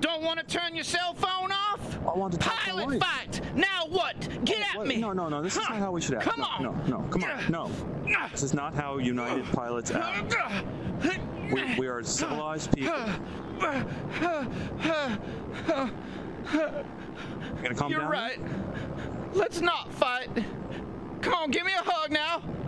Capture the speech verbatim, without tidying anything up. Don't want to turn your cell phone off? I want to talk Pilot to fight! Now what? Get at what? me! No, no, no, this huh. is not how we should act. Come no, on! No, no, come on, no. This is not how United Pilots act. We, we are civilized people. You're gonna calm You're down? You're right. Let's not fight. Come on, give me a hug now.